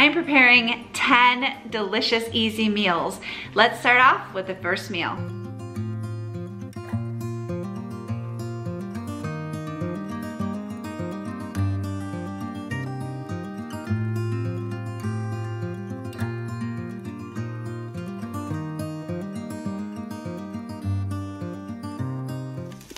I'm preparing 10 delicious easy meals. Let's start off with the first meal.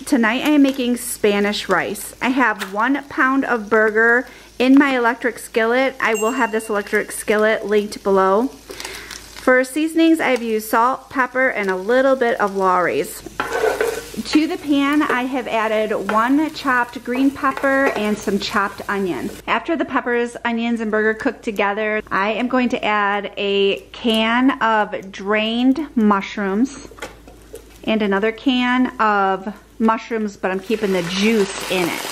Tonight I am making Spanish rice. I have 1 pound of burger in my electric skillet. I will have this electric skillet linked below. For seasonings, I've used salt, pepper, and a little bit of Lawry's. To the pan, I have added 1 chopped green pepper and some chopped onion. After the peppers, onions, and burger cook together, I am going to add a can of drained mushrooms and another can of mushrooms, but I'm keeping the juice in it.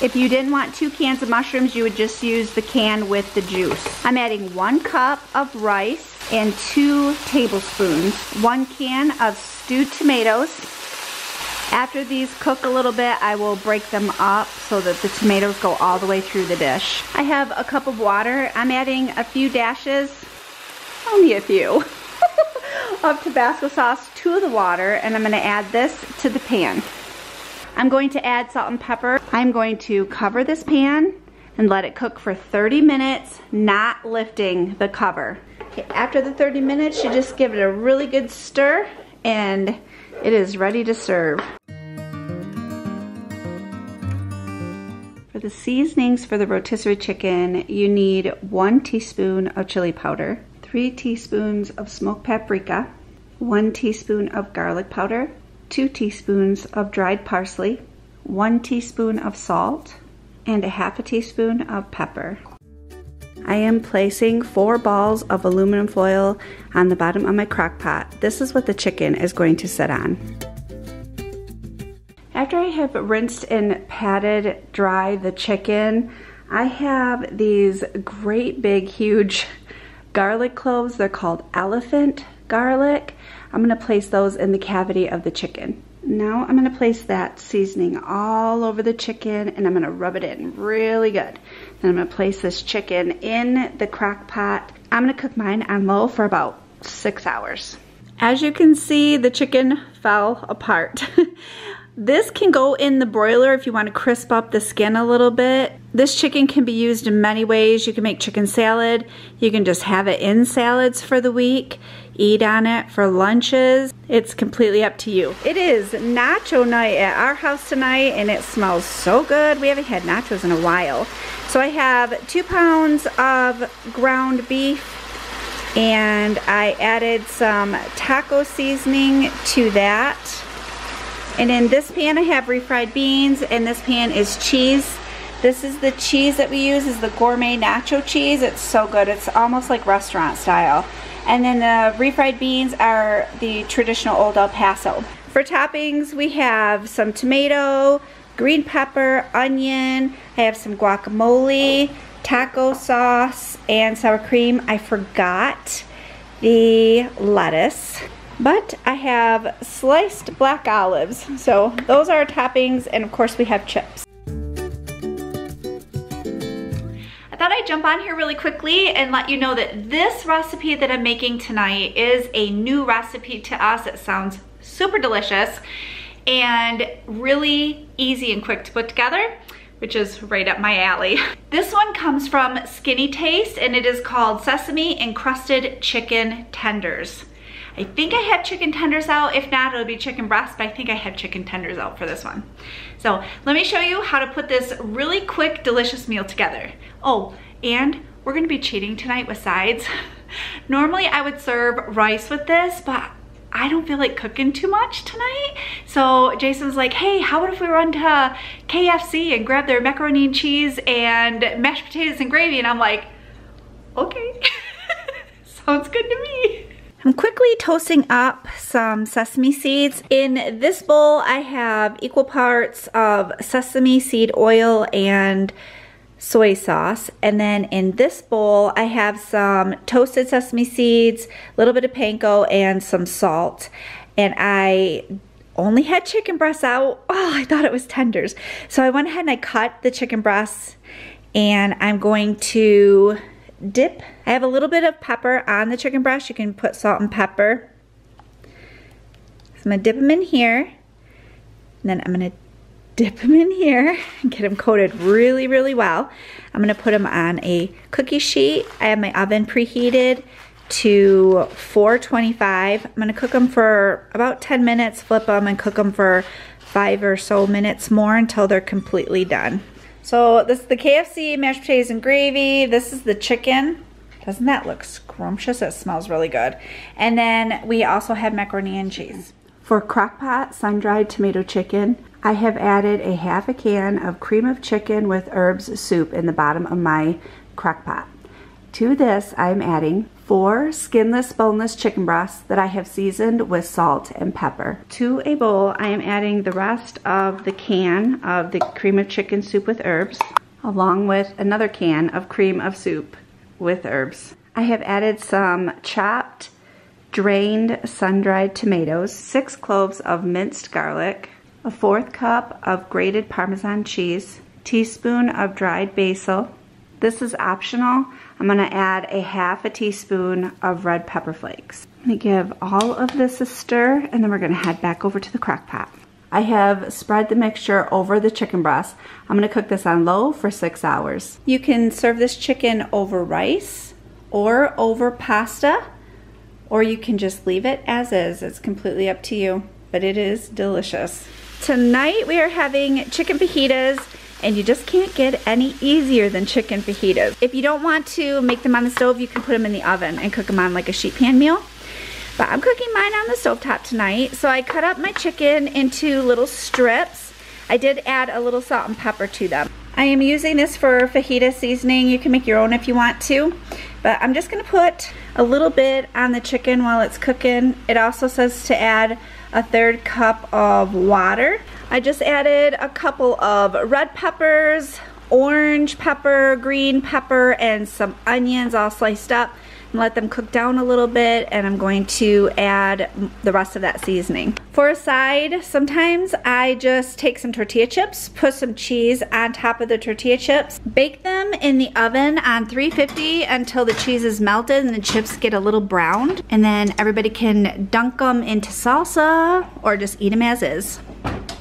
If you didn't want 2 cans of mushrooms, you would just use the can with the juice. I'm adding 1 cup of rice and 2 tablespoons, 1 can of stewed tomatoes. After these cook a little bit, I will break them up so that the tomatoes go all the way through the dish. I have a cup of water. I'm adding a few dashes, only a few, of Tabasco sauce to the water, and I'm going to add this to the pan. I'm going to add salt and pepper. I'm going to cover this pan and let it cook for 30 minutes, not lifting the cover. Okay, after the 30 minutes, you just give it a really good stir and it is ready to serve. For the seasonings for the rotisserie chicken, you need 1 teaspoon of chili powder, 3 teaspoons of smoked paprika, 1 teaspoon of garlic powder, 2 teaspoons of dried parsley, 1 teaspoon of salt, and a half a teaspoon of pepper. I am placing 4 balls of aluminum foil on the bottom of my crock pot. This is what the chicken is going to sit on. After I have rinsed and patted dry the chicken, I have these great big huge garlic cloves. They're called elephant garlic. I'm going to place those in the cavity of the chicken. Now I'm going to place that seasoning all over the chicken and I'm going to rub it in really good. Then I'm going to place this chicken in the crock pot. I'm going to cook mine on low for about 6 hours. As you can see, the chicken fell apart. This can go in the broiler if you want to crisp up the skin a little bit. This chicken can be used in many ways. You can make chicken salad. You can just have it in salads for the week. Eat on it for lunches. It's completely up to you. It is nacho night at our house tonight and it smells so good. We haven't had nachos in a while. So I have 2 pounds of ground beef and I added some taco seasoning to that. And in this pan I have refried beans, and this pan is cheese. This is the cheese that we use, is the gourmet nacho cheese. It's so good, it's almost like restaurant style. And then the refried beans are the traditional Old El Paso. For toppings, we have some tomato, green pepper, onion, I have some guacamole, taco sauce, and sour cream. I forgot the lettuce. But I have sliced black olives. So those are our toppings, and of course we have chips. I thought I'd jump on here really quickly and let you know that this recipe that I'm making tonight is a new recipe to us. It sounds super delicious and really easy and quick to put together, which is right up my alley. This one comes from Skinny Taste and it is called Sesame Encrusted Chicken Tenders. I think I have chicken tenders out. If not, it'll be chicken breast, but I think I have chicken tenders out for this one. So let me show you how to put this really quick, delicious meal together. Oh, and we're gonna be cheating tonight with sides. Normally I would serve rice with this, but I don't feel like cooking too much tonight. So Jason's like, hey, how about if we run to KFC and grab their macaroni and cheese and mashed potatoes and gravy? And I'm like, okay, sounds good to me. I'm quickly toasting up some sesame seeds. In this bowl, I have equal parts of sesame seed oil and soy sauce. And then in this bowl, I have some toasted sesame seeds, a little bit of panko, and some salt. And I only had chicken breasts out. Oh, I thought it was tenders. So I went ahead and I cut the chicken breasts, and I'm going to dip. I have a little bit of pepper on the chicken breast. You can put salt and pepper. So I'm gonna dip them in here, and then I'm gonna dip them in here and get them coated really, really well. I'm gonna put them on a cookie sheet. I have my oven preheated to 425. I'm gonna cook them for about 10 minutes, flip them, and cook them for 5 or so minutes more until they're completely done. So this is the KFC mashed potatoes and gravy. This is the chicken. Doesn't that look scrumptious? It smells really good. And then we also have macaroni and cheese. For crock pot sun-dried tomato chicken, I have added a half a can of cream of chicken with herbs soup in the bottom of my crock pot. To this, I'm adding 4 skinless, boneless chicken breasts that I have seasoned with salt and pepper. To a bowl, I am adding the rest of the can of the cream of chicken soup with herbs, along with another can of cream of soup with herbs. I have added some chopped, drained, sun-dried tomatoes, 6 cloves of minced garlic, a 1/4 cup of grated Parmesan cheese, teaspoon of dried basil. This is optional. I'm going to add a half a teaspoon of red pepper flakes. I'm going to give all of this a stir, and then we're going to head back over to the crock pot. I have spread the mixture over the chicken breast. I'm going to cook this on low for 6 hours. You can serve this chicken over rice or over pasta, or you can just leave it as is. It's completely up to you, but it is delicious. Tonight we are having chicken fajitas, and you just can't get any easier than chicken fajitas. If you don't want to make them on the stove, you can put them in the oven and cook them on like a sheet pan meal. But I'm cooking mine on the stovetop tonight, so I cut up my chicken into little strips. I did add a little salt and pepper to them. I am using this for fajita seasoning. You can make your own if you want to. But I'm just gonna put a little bit on the chicken while it's cooking. It also says to add a 1/3 cup of water. I just added a couple of red peppers, orange pepper, green pepper, and some onions all sliced up, and let them cook down a little bit, and I'm going to add the rest of that seasoning. For a side, sometimes I just take some tortilla chips, put some cheese on top of the tortilla chips, bake them in the oven on 350 until the cheese is melted and the chips get a little browned, and then everybody can dunk them into salsa or just eat them as is.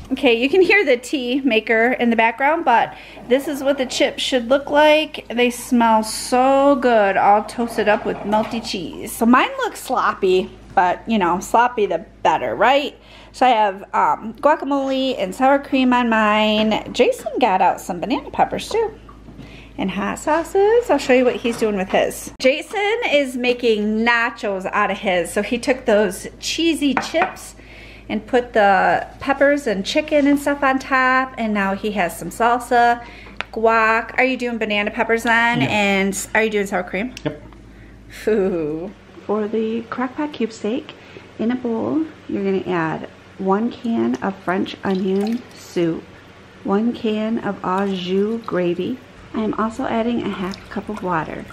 Okay, you can hear the tea maker in the background, but this is what the chips should look like. They smell so good, all toasted up with melty cheese. So mine looks sloppy, but you know, sloppy the better, right? So I have guacamole and sour cream on mine. Jason got out some banana peppers too. And hot sauces. I'll show you what he's doing with his. Jason is making nachos out of his. So he took those cheesy chips and put the peppers and chicken and stuff on top, and now he has some salsa, guac. Are you doing banana peppers then? Yep. And are you doing sour cream? Yep. Ooh. For the crock pot cube steak, in a bowl, you're gonna add 1 can of French onion soup, 1 can of au jus gravy. I'm also adding a half cup of water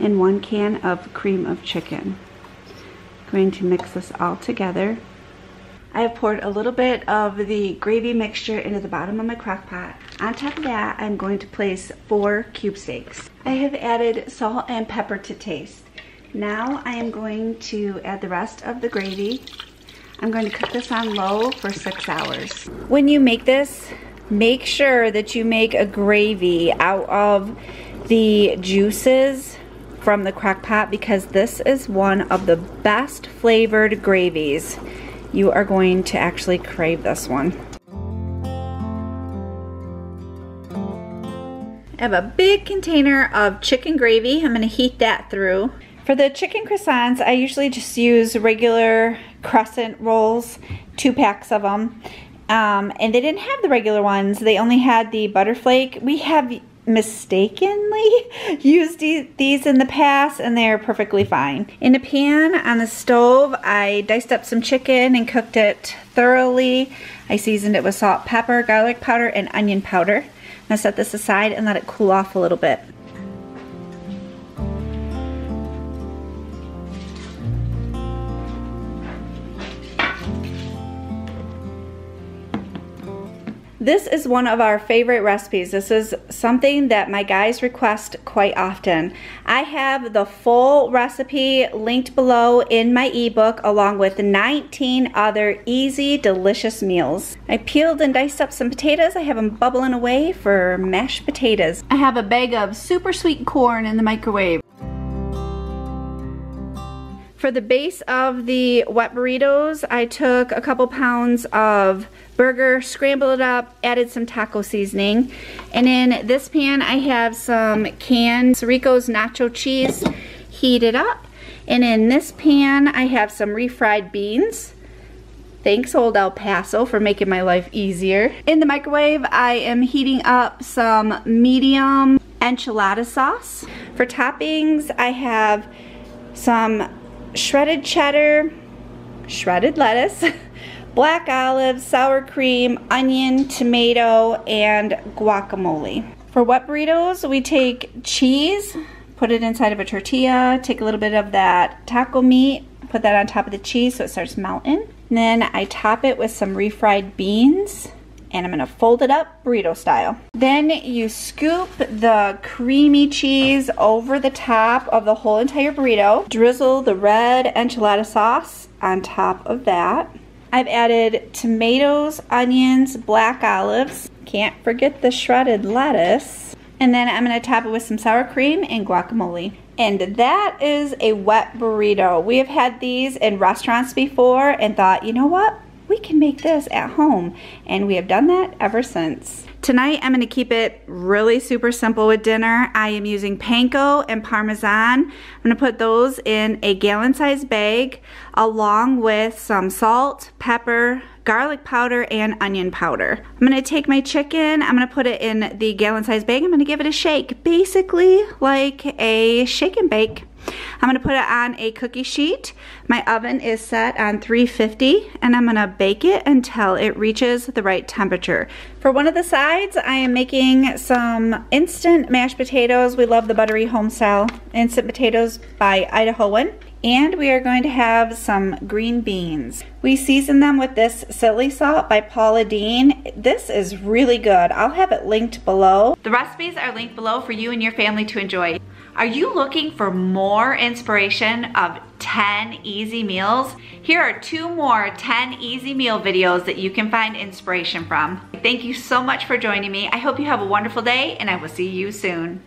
and 1 can of cream of chicken. Going to mix this all together. I have poured a little bit of the gravy mixture into the bottom of my crock pot. On top of that, I'm going to place 4 cube steaks. I have added salt and pepper to taste. Now I am going to add the rest of the gravy. I'm going to cook this on low for 6 hours. When you make this, make sure that you make a gravy out of the juices from the crock pot, because this is one of the best flavored gravies. You are going to actually crave this one. I have a big container of chicken gravy. I'm gonna heat that through. For the chicken croissants, I usually just use regular crescent rolls, 2 packs of them. And they didn't have the regular ones. They only had the butterflake. We have mistakenly used these in the past, and they're perfectly fine. In a pan on the stove, I diced up some chicken and cooked it thoroughly. I seasoned it with salt, pepper, garlic powder, and onion powder. I'm gonna set this aside and let it cool off a little bit. This is one of our favorite recipes. This is something that my guys request quite often. I have the full recipe linked below in my ebook along with 19 other easy, delicious meals. I peeled and diced up some potatoes. I have them bubbling away for mashed potatoes. I have a bag of super sweet corn in the microwave. For the base of the wet burritos, I took a couple pounds of burger, scrambled it up, added some taco seasoning. And in this pan, I have some canned Sirico's nacho cheese heated up. And in this pan, I have some refried beans. Thanks, Old El Paso, for making my life easier. In the microwave, I am heating up some medium enchilada sauce. For toppings, I have some shredded cheddar, shredded lettuce, black olives, sour cream, onion, tomato, and guacamole. For wet burritos, we take cheese, put it inside of a tortilla, take a little bit of that taco meat, put that on top of the cheese so it starts melting. And then I top it with some refried beans, and I'm gonna fold it up burrito style. Then you scoop the creamy cheese over the top of the whole entire burrito. Drizzle the red enchilada sauce on top of that. I've added tomatoes, onions, black olives. Can't forget the shredded lettuce. And then I'm gonna top it with some sour cream and guacamole. And that is a wet burrito. We have had these in restaurants before and thought, you know what? We can make this at home, and we have done that ever since. Tonight I'm going to keep it really super simple with dinner. I am using panko and parmesan. I'm going to put those in a gallon-sized bag along with some salt, pepper, garlic powder, and onion powder. I'm going to take my chicken, I'm going to put it in the gallon-sized bag, I'm going to give it a shake, basically like a shake and bake. I'm gonna put it on a cookie sheet. My oven is set on 350, and I'm gonna bake it until it reaches the right temperature. For one of the sides, I am making some instant mashed potatoes. We love the buttery home style instant potatoes by Idahoan. And we are going to have some green beans. We season them with this silly salt by Paula Deen. This is really good. I'll have it linked below. The recipes are linked below for you and your family to enjoy. Are you looking for more inspiration of 10 easy meals? Here are 2 more 10 easy meal videos that you can find inspiration from. Thank you so much for joining me. I hope you have a wonderful day, and I will see you soon.